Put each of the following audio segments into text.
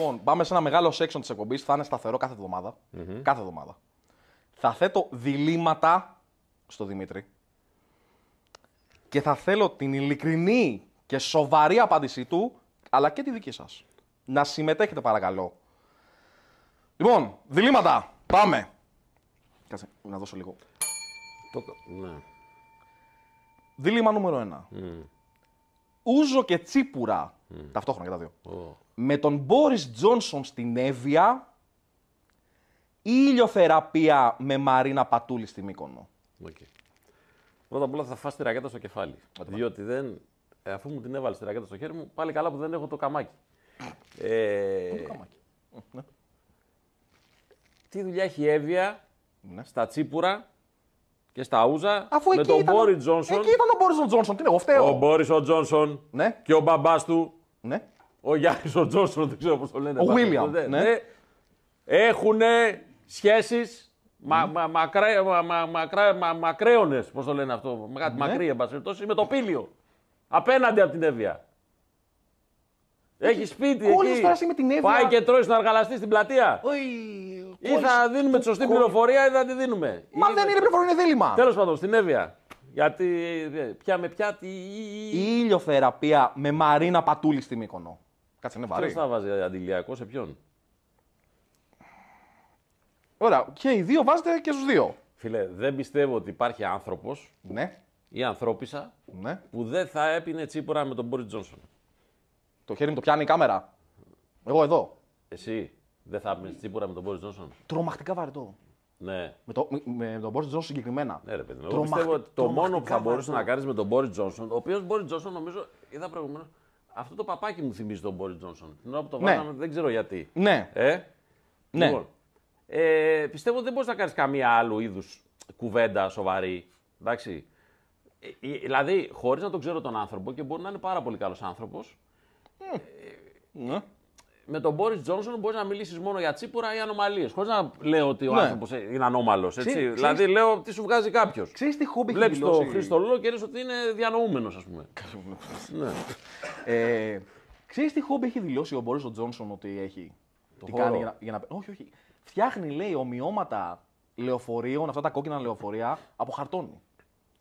Λοιπόν, πάμε σε ένα μεγάλο section της εκπομπής. Θα είναι σταθερό κάθε εβδομάδα. Mm-hmm. Κάθε εβδομάδα. Θα θέτω διλήμματα στο Δημήτρη. Και θα θέλω την ειλικρινή και σοβαρή απάντησή του, αλλά και τη δική σας. Να συμμετέχετε, παρακαλώ. Λοιπόν, διλήμματα. Πάμε. Κάτσε, να δώσω λίγο. Ναι. Δίλημμα νούμερο 1. Mm. Ούζο και τσίπουρα, ταυτόχρονα και τα δύο. Oh. Με τον Μπόρις Τζόνσον στην Εύβοια ή ηλιοθεραπεία με Μαρίνα Πατούλη στη Μύκονο. Okay. Πρώτα απ' όλα θα φας τη ρακέτα στο κεφάλι. Διότι δεν, αφού μου την έβαλες τη ρακέτα στο χέρι μου, πάλι καλά που δεν έχω το καμάκι. Το καμάκι. Τι δουλειά έχει η Εύβοια στα τσίπουρα και στα ούζα με τον Μπόρις Τζόνσον. Εκεί ήταν ο Μπόρις Τζόνσον, τι είναι, εγώ φταίω. Ο Μπόρις ο Τζόνσον και ο μπαμπάς του. Ναι. Ο Γιάννης ο Τζόνσον, δεν ξέρω πώς το λένε. Ο Βίλιαμ. Ναι. Έχουνε σχέσεις μακραίωνες, πώς το λένε αυτό. Κάτι μακρύ, εν πάση περιπτώσει, με το Πήλιο. Απέναντι από την Εύβοια. Έχει σπίτι εκεί. Πάει και τρώει στον αργαλαστή στην πλατεία. Ή θα δίνουμε τη σωστή πληροφορία ή θα τη δίνουμε. Μα δεν είναι πληροφορία, είναι δίλημμα. Τέλος πάντων, στην Εύβοια. Γιατί η ηλιοθεραπεία με Μαρίνα Πατούλη στη Μύκονο. Κάτσε, είναι βαρύ. Ποιος θα βάζει αντιλιακό, σε ποιον. Ωραία, και οι δύο βάζετε και στους δύο. Φίλε, δεν πιστεύω ότι υπάρχει άνθρωπος ή ανθρώπισσα που δεν θα έπινε τσίπουρα με τον Μπόρις Τζόνσον. Το χέρι μου το πιάνει η κάμερα. Εγώ εδώ. Εσύ δεν θα έπινες τσίπουρα με τον Μπόρις Τζόνσον. Τρομακτικά βαρετό. Ναι. Με τον Μπόρις Τζόνσον συγκεκριμένα. Ναι, ρε παιδί μου. Πιστεύω ότι το μόνο που θα μπορούσε να κάνει με τον Μπόρις Τζόνσον, ο οποίος Μπόρις Τζόνσον νομίζω, είδα προηγουμένως, αυτό το παπάκι μου θυμίζει τον Μπόρις Τζόνσον. Την ώρα που το βάζαμε δεν ξέρω γιατί. Ναι. Ναι. Πιστεύω ότι δεν μπορεί να κάνει καμία άλλου είδους κουβέντα σοβαρή. Εντάξει. Δηλαδή, χωρίς να τον ξέρω τον άνθρωπο και μπορεί να είναι πάρα πολύ καλός άνθρωπος. Ναι. Με τον Μπόρις Τζόνσον μπορεί να μιλήσεις μόνο για τσίπουρα ή ανομαλίες. Χωρίς να λέω ότι ο άνθρωπος είναι ανώμαλος. Δηλαδή, λέω τι σου βγάζει κάποιος. Ξέρεις τι χόμπι έχει δηλώσει. Βλέπεις τον Χρήστο Λόλο και λες ότι είναι διανοούμενος, ας πούμε. Ναι. Ξέρεις τι χόμπι έχει δηλώσει ο Μπόρις Τζόνσον ότι έχει. Τι κάνει για να. Όχι, όχι. Φτιάχνει, λέει, ομοιώματα λεωφορείων, αυτά τα κόκκινα λεωφορεία, από χαρτόνι.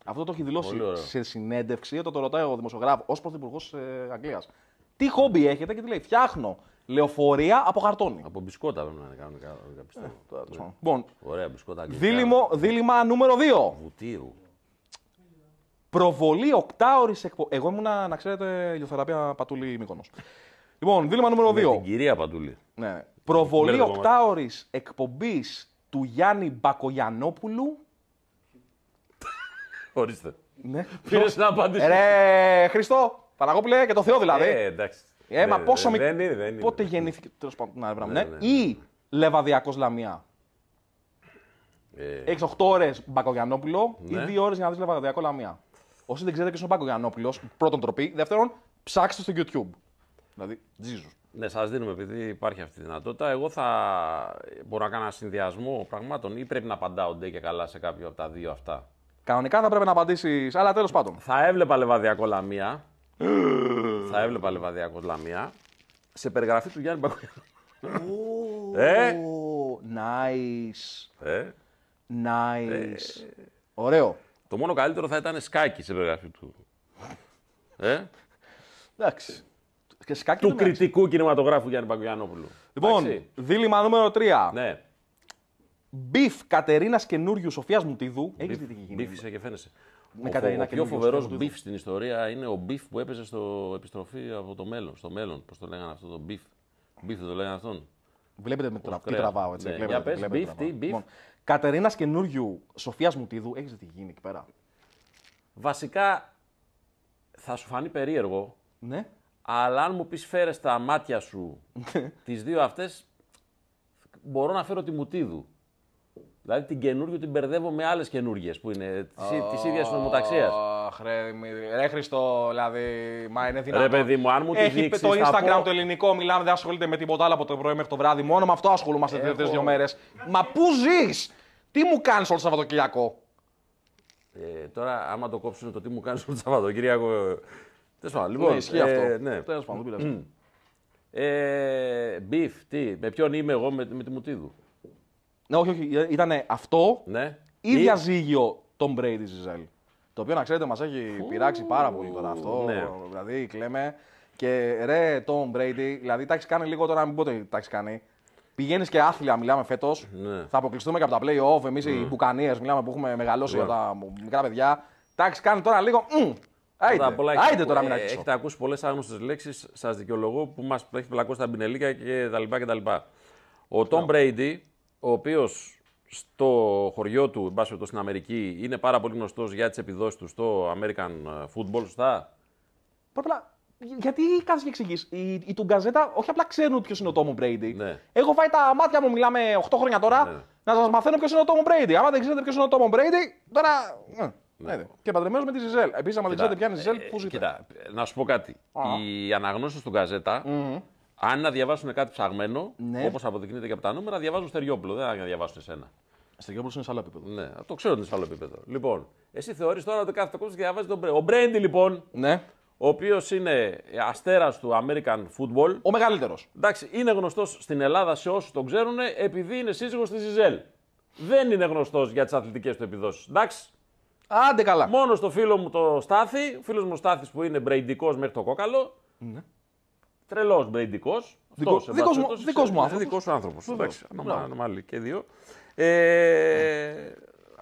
Αυτό το έχει δηλώσει σε συνέντευξη, όταν το ρωτάει ο δημοσιογράφος, ως πρωθυπουργός Αγγλίας. Τι χόμπι έχετε και τι λέει, φτιάχνω λεωφορεία από χαρτόνι. Από μπισκότα πρέπει να είναι κανονικά, πιστεύω. Λοιπόν, ωραία μπισκότα αγγλικά. Δίλημμα νούμερο 2. Βουτύρου. Προβολή 8ωρης εκπομπή. Εγώ ήμουνα, να ξέρετε, ηλιοθεραπεία Πατούλη Μύκονος. Λοιπόν, δίλημμα νούμερο 2. Με την κυρία Πατούλη. Ναι. Προβολή 8ωρης εκπομπής του Γιάννη Μπακογιαννόπουλου. Ορίστε. Ναι. Πήρες να απαντήσεις. Ρε Χριστό, Παναγόπουλε και το Θεό δηλαδή. Εντάξει. Μα πόσο μικρή. Πότε γεννήθηκε. Τέλος πάντων. Ή Λεβαδειακός Λαμία. Έχεις 8 ώρες Μπακογιαννόπουλο ή 2 ώρες για να δεις Λεβαδειακό Λαμία. Όσοι δεν ξέρετε ποιος είναι ο Μπακογιαννόπουλος, πρώτον τροπή. Δεύτερον, ψάξτε στο YouTube. Δηλαδή, Jesus. Ναι, σας δίνουμε επειδή υπάρχει αυτή η δυνατότητα. Εγώ θα μπορώ να κάνω ένα συνδυασμό πραγμάτων ή πρέπει να απαντάω ντε και καλά σε κάποιο από τα δύο αυτά. Κανονικά θα πρέπει να απαντήσεις, αλλά τέλος πάντων. Θα έβλεπα Λεβαδειακό Λαμία. Θα έβλεπα Λεβαδειακό Λαμία. Σε περιγραφή του Γιάννη Μπακογιαννόπουλου. Nice. Ωραίο. Το μόνο καλύτερο θα ήταν σκάκι σε περιγραφή του. Εντάξει. Του κριτικού κινηματογράφου Γιάννη Μπακογιαννόπουλου. Λοιπόν, δίλημμα νούμερο 3. Ναι. Μπιφ Κατερίνας καινούριου Σοφίας Μουτίδου. Έχεις δει τι έχει γίνει. Μπιφ και φαίνεσαι. Ο πιο φοβερός μπιφ στην ιστορία είναι ο μπιφ που έπαιζε στο Επιστροφή από το Μέλλον. Στο Μέλλον, πώς το λέγανε αυτό το μπιφ. Μπιφ δεν το λέγανε αυτόν. Βλέπετε με τι τραβάω έτσι. Για πες, μπιφ, τι, μπιφ. Κατερίνας καινούριου Σοφίας Μουτίδου. Έχεις δει τι έχει γίνει εκεί πέρα. Βασικά θα σου φανεί περίεργο. Ναι. Αλλά αν μου πεις φέρε στα μάτια σου τις δύο αυτές, μπορώ να φέρω τη Μουτίδου. Δηλαδή την καινούργια την μπερδεύω με άλλες καινούργιες που είναι της ίδιας νομοταξίας. Αχ, ρε Χριστό, δηλαδή, μα είναι δυνατό. Ρε παιδί μου, αν μου τη δείξεις, το Instagram το ελληνικό, μιλάμε, δεν ασχολείται με τίποτα άλλο από το πρωί μέχρι το βράδυ. Μόνο με αυτό ασχολούμαστε τις δύο μέρες. Μα πού ζεις, τι μου κάνεις όλο το Σαββατοκυριακό. Τώρα, άμα το κόψουν το τι μου κάνεις όλο το Σαββατοκυριακό. Τέλος πάντων, λοιπόν, ισχύει αυτό. Ναι. Μπιφ, τι, με ποιον είμαι εγώ, με τη Moutidou. Ναι, όχι, όχι, ήταν αυτό ναι. Ή διαζύγιο Tom Brady Gisele. Το οποίο να ξέρετε μας έχει πειράξει πάρα πολύ τώρα αυτό. Ναι. Δηλαδή κλαίμε. Και ρε Tom Brady, δηλαδή τα έχεις κάνει λίγο τώρα, μην πω ότι τα έχεις κάνει. Πηγαίνεις και άθλια, μιλάμε φέτος. Ναι. Θα αποκλειστούμε και από τα play-off. Εμείς οι Μπουκανίες, μιλάμε που έχουμε μεγαλώσει για τα μικρά παιδιά. Τα έχεις κάνει τώρα λίγο. Άιντε τώρα, μην αρχίσω. Έχετε ακούσει πολλές άγνωστες λέξεις, σας δικαιολογώ, που μας έχει πλακώσει τα μπινελίκια κτλ. Ο Tom Brady, ο οποίος στο χωριό του, μπάσχετο στην Αμερική, είναι πάρα πολύ γνωστός για τις επιδόσεις του στο American Football, σωστά. Γιατί κάτσε και εξηγείς. Η του Γκαζέτα, όχι απλά ξέρουν ποιος είναι ο Tom Brady. Ναι. Έχω φάει τα μάτια μου, μιλάμε 8 χρόνια τώρα, ναι. Να σας μαθαίνω ποιος είναι ο Tom Brady. Άμα δεν ξέρετε ποιος είναι ο Tom Brady, τώρα. Ναι. Ναι. Και παντρεμένος με τη Gisele. Επίσης, άμα δεν ξέρετε ποια είναι η Gisele, πού ζείτε. Κοίτα, να σου πω κάτι. Οι αναγνώσεις του Γκαζέτα, αν να διαβάσουν κάτι ψαγμένο, όπως αποδεικνύεται και από τα νούμερα, διαβάζουν Στεριόπουλο. Δεν θα διαβάσουν εσένα. Στεριόπουλο είναι σε άλλο επίπεδο. Ναι, το ξέρω ότι είναι σε άλλο επίπεδο. Λοιπόν, εσύ θεωρείς τώρα ότι κάθε κόσμο διαβάζει τον Brady. Ο Brady, λοιπόν. Ναι. Ο οποίος είναι αστέρας του American Football. Ο μεγαλύτερος. Εντάξει, είναι γνωστός στην Ελλάδα σε όσους τον ξέρουν επειδή είναι σύζυγος της Gisele. Δεν είναι γνωστός για τις αθλητικές του επιδόσεις. Εντάξει. Άντε καλά. Μόνο στο φίλο μου το Στάθη, ο φίλος μου ο Στάθης που είναι μπρεϊντικός μέχρι το κόκαλο. Ναι. Τρελός μπρεϊντικός. Δικός μου άνθρωπος. Δικός σου άνθρωπος. Εντάξει. Ανομαλή και δύο.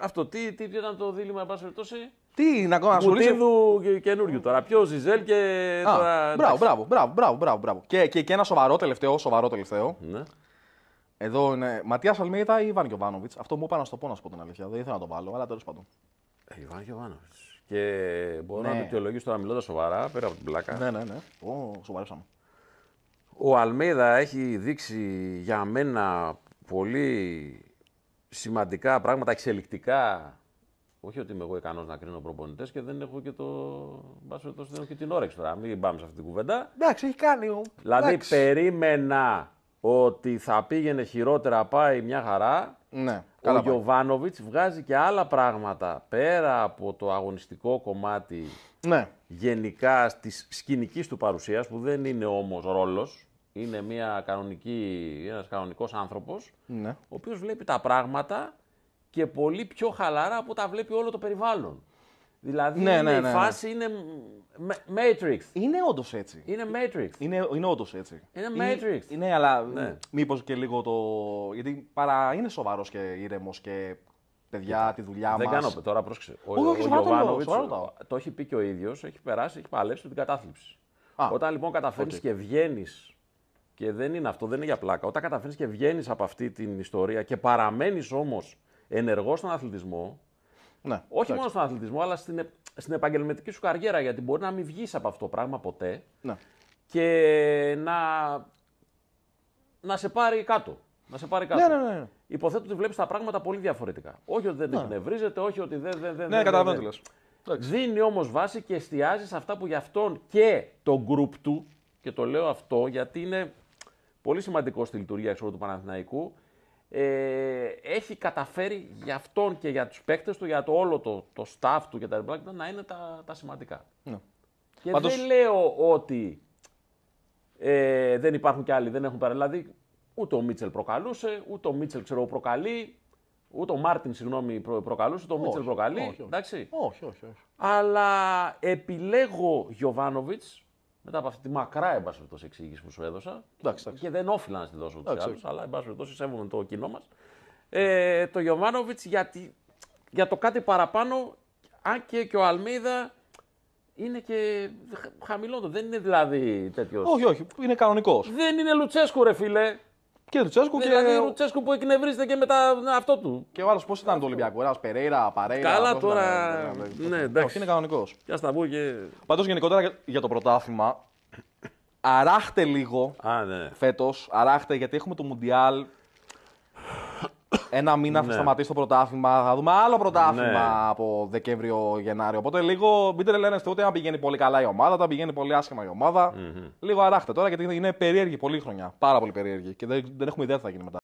Αυτό τι ήταν το δίλημμα, εν πάση περιπτώσει. Τι είναι ακόμα Moutidou καινούριου τώρα. Ποιο Gisele και. Τώρα... Μπράβο. Και ένα σοβαρό τελευταίο. Ναι. Εδώ είναι Ματίας Αλμέιδα ή Ιβάν Jovanovic. Αυτό μου είπα να στο πω, να σου πω την αλήθεια. Δεν ήθελα να το βάλω, αλλά τέλος πάντων. Ιβάν Jovanovic. Και μπορώ να δικαιολογήσω τώρα μιλώντας σοβαρά, πέρα από την πλάκα. Ναι. Σοβαρέψαμε. Ο Αλμέιδα έχει δείξει για μένα πολύ σημαντικά πράγματα εξελικτικά. Όχι ότι είμαι εγώ ικανός να κρίνω προπονητές και δεν έχω και την όρεξη τώρα. Μην πάμε σε αυτή την κουβέντα. Εντάξει, έχει κάνει. Δηλαδή, περίμενα ότι θα πήγαινε χειρότερα, πάει μια χαρά. Ναι, ο Jovanovic βγάζει και άλλα πράγματα πέρα από το αγωνιστικό κομμάτι. Ναι. Γενικά της σκηνικής του παρουσίας, που δεν είναι όμως ρόλος. Είναι ένας κανονικός άνθρωπος, ναι. Ο οποίος βλέπει τα πράγματα και πολύ πιο χαλαρά από τα βλέπει όλο το περιβάλλον. Δηλαδή η φάση είναι Matrix. Είναι όντως έτσι. Είναι Matrix. Είναι όντως έτσι. Είναι Matrix. Ναι, αλλά μήπως και λίγο το... Γιατί παρά είναι σοβαρός και ήρεμος και παιδιά τη δουλειά μας. Δεν κάνω τώρα, πρόσεξε. Ο Jovanovic το έχει πει και ο ίδιος, έχει περάσει, έχει παλέψει την κατάθλιψη. Όταν λοιπόν καταφέρνεις και βγαίνεις, και δεν είναι αυτό, δεν είναι για πλάκα, όταν καταφέρνεις και βγαίνεις από αυτή την ιστορία και παραμένεις όμως ενεργός στον αθλητισμό, ναι, όχι μόνο στον αθλητισμό, αλλά στην επαγγελματική σου καριέρα, γιατί μπορεί να μην βγεις από αυτό το πράγμα ποτέ, ναι. Και να σε πάρει κάτω. Ναι. Υποθέτω ότι βλέπεις τα πράγματα πολύ διαφορετικά. Όχι ότι δεν εκνευρίζεται, όχι ότι δεν. Ναι, καταλαβαίνω. Δίνει όμως βάση και εστιάζει σε αυτά που γι' αυτόν και το group του, και το λέω αυτό γιατί είναι πολύ σημαντικό στη λειτουργία του Παναθηναϊκού, έχει καταφέρει για αυτόν και για τους παίκτες του, για το όλο το staff του και τα λοιπά, να είναι τα σημαντικά. Ναι. Και πάντως... δεν λέω ότι δεν υπάρχουν κι άλλοι, δεν έχουν παρελαδεί. Ούτε ο Μίτσελ προκαλούσε, ούτε ο Μίτσελ προκαλεί, ούτε ο Μάρτιν προκαλούσε, ούτε ο Μίτσελ προκαλεί. Όχι. Αλλά επιλέγω Jovanovic, μετά από αυτή τη μακρά εμπάσχευτος εξήγηση που σου έδωσα, και δεν όφυλα να στη δώσω τους άλλους, αλλά εμπάσχευτος σέβομαι το κοινό μας, το Jovanovic για το κάτι παραπάνω, αν και ο Αλμέιδα είναι και χαμηλότερο, δεν είναι δηλαδή τέτοιος. Όχι, είναι κανονικός. Δεν είναι Λουτσέσκου ρε φίλε. Και Λουτσέσκου δηλαδή και... Λουτσέσκου που εκνευρίζεται και με αυτό του. Και ο άλλος πώς ήταν το Ολυμπιακό, ένας Περέιρα, Παρέιρα. Καλά τώρα. Ναι, εντάξει. Όχι, είναι κανονικός. Για στα βγω και... Πάντως γενικότερα για το πρωτάθλημα, αράχτε λίγο φέτος, αράχτε, γιατί έχουμε το Μουντιάλ. Ένα μήνα θα σταματήσει το πρωτάθλημα, θα δούμε άλλο πρωτάθλημα από Δεκέμβριο-Γενάριο. Οπότε λίγο μην τρελαίνεστε ούτε αν πηγαίνει πολύ καλά η ομάδα, όταν πηγαίνει πολύ άσχημα η ομάδα. Λίγο αράχτε τώρα γιατί είναι περίεργη πολλή χρονιά. Πάρα πολύ περίεργη και δεν έχουμε ιδέα τι θα γίνει μετά.